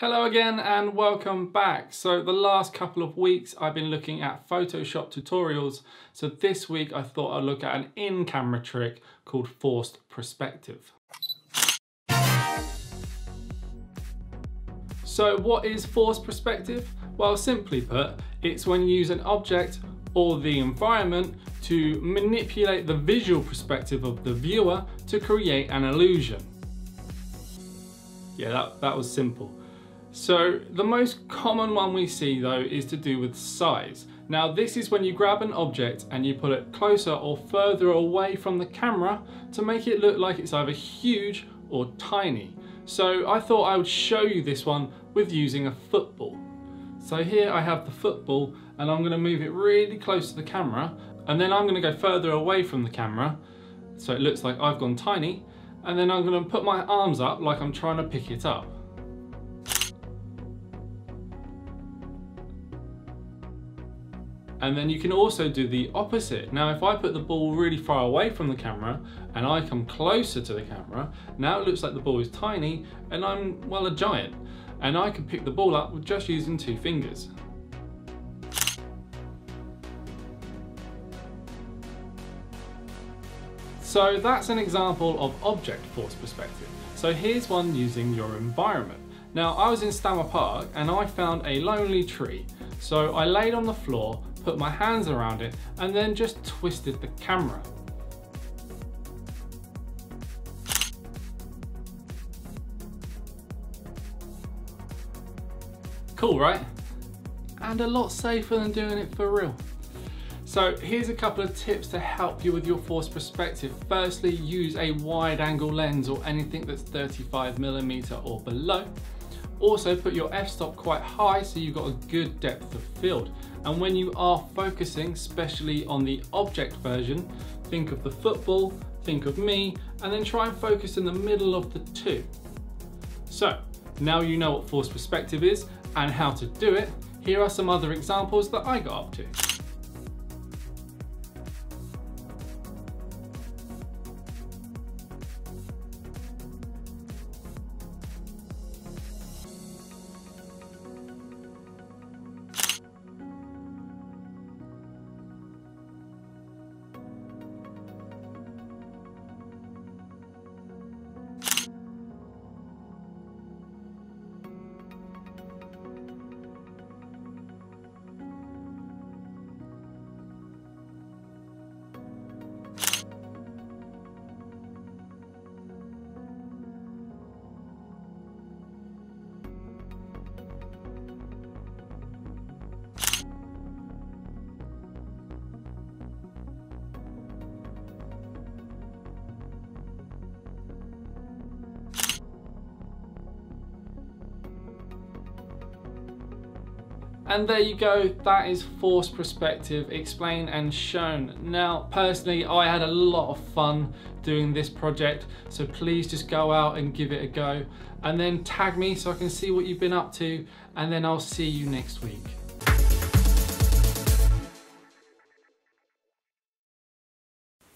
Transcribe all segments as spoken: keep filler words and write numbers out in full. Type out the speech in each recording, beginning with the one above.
Hello again and welcome back. So the last couple of weeks I've been looking at Photoshop tutorials. So this week I thought I'd look at an in-camera trick called forced perspective. So what is forced perspective? Well, simply put, it's when you use an object or the environment to manipulate the visual perspective of the viewer to create an illusion. Yeah, that, that was simple. So the most common one we see though is to do with size. Now this is when you grab an object and you put it closer or further away from the camera to make it look like it's either huge or tiny. So I thought I would show you this one with using a football. So here I have the football and I'm going to move it really close to the camera, and then I'm going to go further away from the camera so it looks like I've gone tiny, and then I'm going to put my arms up like I'm trying to pick it up. And then you can also do the opposite. Now if I put the ball really far away from the camera and I come closer to the camera, now it looks like the ball is tiny and I'm, well, a giant. And I can pick the ball up with just using two fingers. So that's an example of object forced perspective. So here's one using your environment. Now I was in Stammer Park and I found a lonely tree. So I laid on the floor, put my hands around it, and then just twisted the camera. Cool, right? And a lot safer than doing it for real. So here's a couple of tips to help you with your forced perspective. Firstly, use a wide angle lens or anything that's thirty-five millimeter or below. Also put your f-stop quite high so you've got a good depth of field. And when you are focusing, especially on the object version, think of the football, think of me, and then try and focus in the middle of the two. So now you know what forced perspective is and how to do it. Here are some other examples that I got up to. And there you go, that is forced perspective explained and shown. Now, personally, I had a lot of fun doing this project, so please just go out and give it a go. And then tag me so I can see what you've been up to, and then I'll see you next week.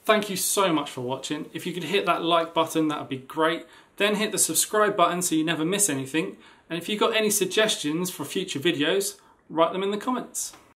Thank you so much for watching. If you could hit that like button, that would be great. Then hit the subscribe button so you never miss anything. And if you've got any suggestions for future videos, write them in the comments.